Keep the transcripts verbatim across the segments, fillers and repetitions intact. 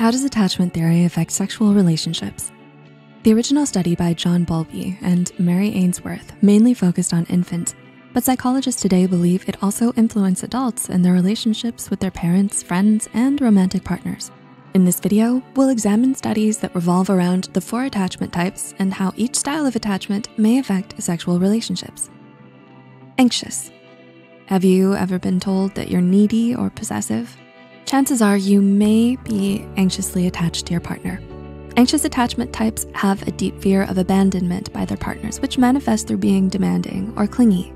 How does attachment theory affect sexual relationships? The original study by John Bowlby and Mary Ainsworth mainly focused on infants, but psychologists today believe it also influences adults in their relationships with their parents, friends, and romantic partners. In this video, we'll examine studies that revolve around the four attachment types and how each style of attachment may affect sexual relationships. Anxious. Have you ever been told that you're needy or possessive? Chances are you may be anxiously attached to your partner. Anxious attachment types have a deep fear of abandonment by their partners, which manifests through being demanding or clingy.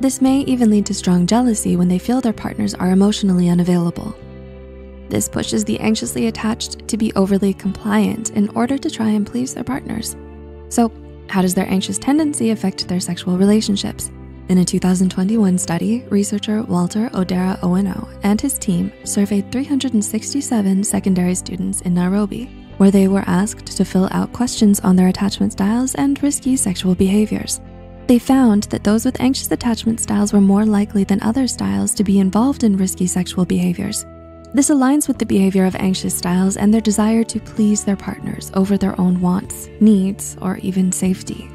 This may even lead to strong jealousy when they feel their partners are emotionally unavailable. This pushes the anxiously attached to be overly compliant in order to try and please their partners. So, how does their anxious tendency affect their sexual relationships? In a two thousand twenty-one study, researcher Walter Odera Owino and his team surveyed three hundred sixty-seven secondary students in Nairobi, where they were asked to fill out questions on their attachment styles and risky sexual behaviors. They found that those with anxious attachment styles were more likely than other styles to be involved in risky sexual behaviors. This aligns with the behavior of anxious styles and their desire to please their partners over their own wants, needs, or even safety.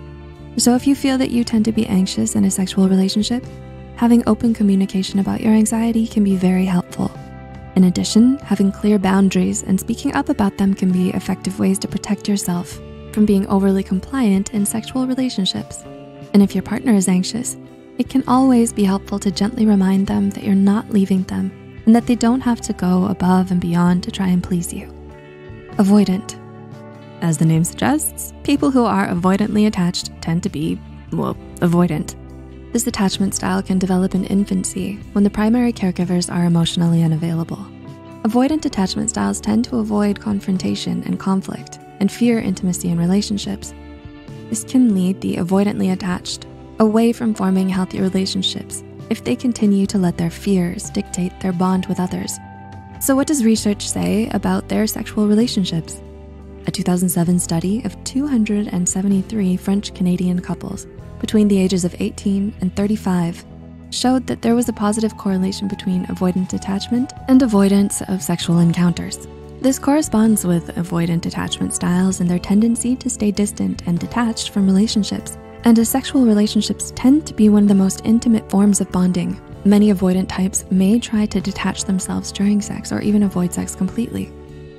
So if you feel that you tend to be anxious in a sexual relationship, having open communication about your anxiety can be very helpful. In addition, having clear boundaries and speaking up about them can be effective ways to protect yourself from being overly compliant in sexual relationships. And if your partner is anxious, it can always be helpful to gently remind them that you're not leaving them and that they don't have to go above and beyond to try and please you. Avoidant. As the name suggests, people who are avoidantly attached tend to be, well, avoidant. This attachment style can develop in infancy when the primary caregivers are emotionally unavailable. Avoidant attachment styles tend to avoid confrontation and conflict and fear intimacy in relationships. This can lead the avoidantly attached away from forming healthy relationships if they continue to let their fears dictate their bond with others. So what does research say about their sexual relationships? A two thousand seven study of two hundred seventy-three French-Canadian couples between the ages of eighteen and thirty-five showed that there was a positive correlation between avoidant attachment and avoidance of sexual encounters. This corresponds with avoidant attachment styles and their tendency to stay distant and detached from relationships. And as sexual relationships tend to be one of the most intimate forms of bonding, many avoidant types may try to detach themselves during sex or even avoid sex completely.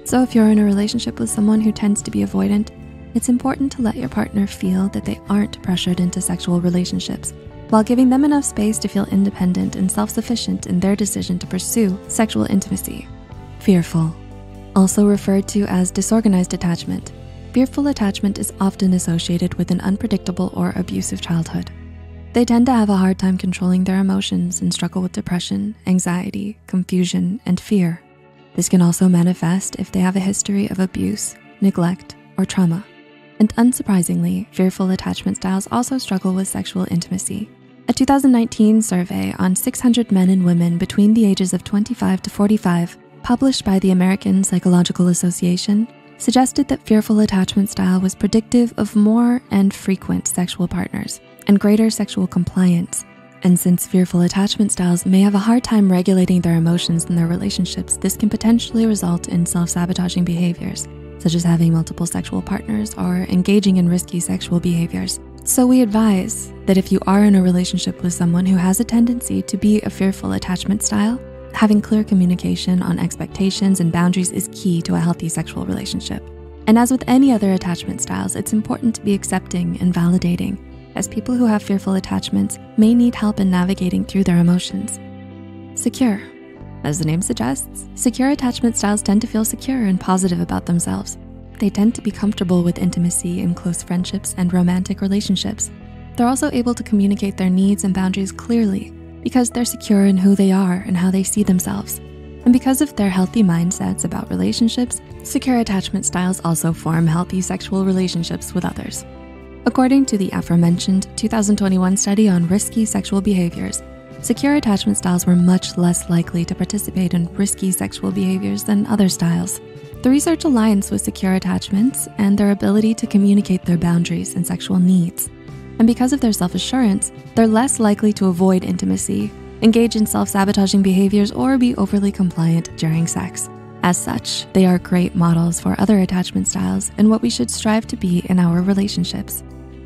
So if you're in a relationship with someone who tends to be avoidant, it's important to let your partner feel that they aren't pressured into sexual relationships, while giving them enough space to feel independent and self-sufficient in their decision to pursue sexual intimacy. Fearful, also referred to as disorganized attachment. Fearful attachment is often associated with an unpredictable or abusive childhood. They tend to have a hard time controlling their emotions and struggle with depression, anxiety, confusion, and fear. This can also manifest if they have a history of abuse, neglect, or trauma. And unsurprisingly, fearful attachment styles also struggle with sexual intimacy. A two thousand nineteen survey on six hundred men and women between the ages of twenty-five to forty-five, published by the American Psychological Association, suggested that fearful attachment style was predictive of more and frequent sexual partners and greater sexual compliance. And since fearful attachment styles may have a hard time regulating their emotions in their relationships, this can potentially result in self-sabotaging behaviors, such as having multiple sexual partners or engaging in risky sexual behaviors. So we advise that if you are in a relationship with someone who has a tendency to be a fearful attachment style, having clear communication on expectations and boundaries is key to a healthy sexual relationship. And as with any other attachment styles, it's important to be accepting and validating, as people who have fearful attachments may need help in navigating through their emotions. Secure. As the name suggests, secure attachment styles tend to feel secure and positive about themselves. They tend to be comfortable with intimacy in close friendships and romantic relationships. They're also able to communicate their needs and boundaries clearly, because they're secure in who they are and how they see themselves. And because of their healthy mindsets about relationships, secure attachment styles also form healthy sexual relationships with others. According to the aforementioned two thousand twenty-one study on risky sexual behaviors, secure attachment styles were much less likely to participate in risky sexual behaviors than other styles. The research aligns with secure attachments and their ability to communicate their boundaries and sexual needs. And because of their self-assurance, they're less likely to avoid intimacy, engage in self-sabotaging behaviors, or be overly compliant during sex. As such, they are great models for other attachment styles and what we should strive to be in our relationships.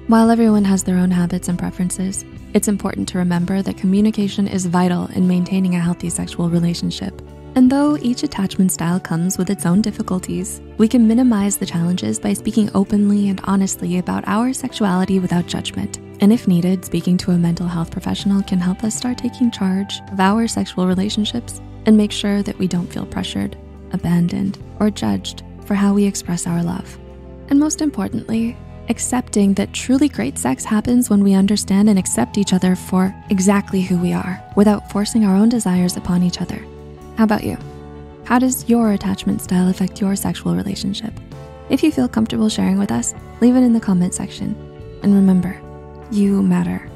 While everyone has their own habits and preferences, it's important to remember that communication is vital in maintaining a healthy sexual relationship. And though each attachment style comes with its own difficulties, we can minimize the challenges by speaking openly and honestly about our sexuality without judgment. And if needed, speaking to a mental health professional can help us start taking charge of our sexual relationships and make sure that we don't feel pressured, abandoned, or judged for how we express our love. And most importantly, accepting that truly great sex happens when we understand and accept each other for exactly who we are, without forcing our own desires upon each other. How about you? How does your attachment style affect your sexual relationship? If you feel comfortable sharing with us, leave it in the comment section. And remember, you matter.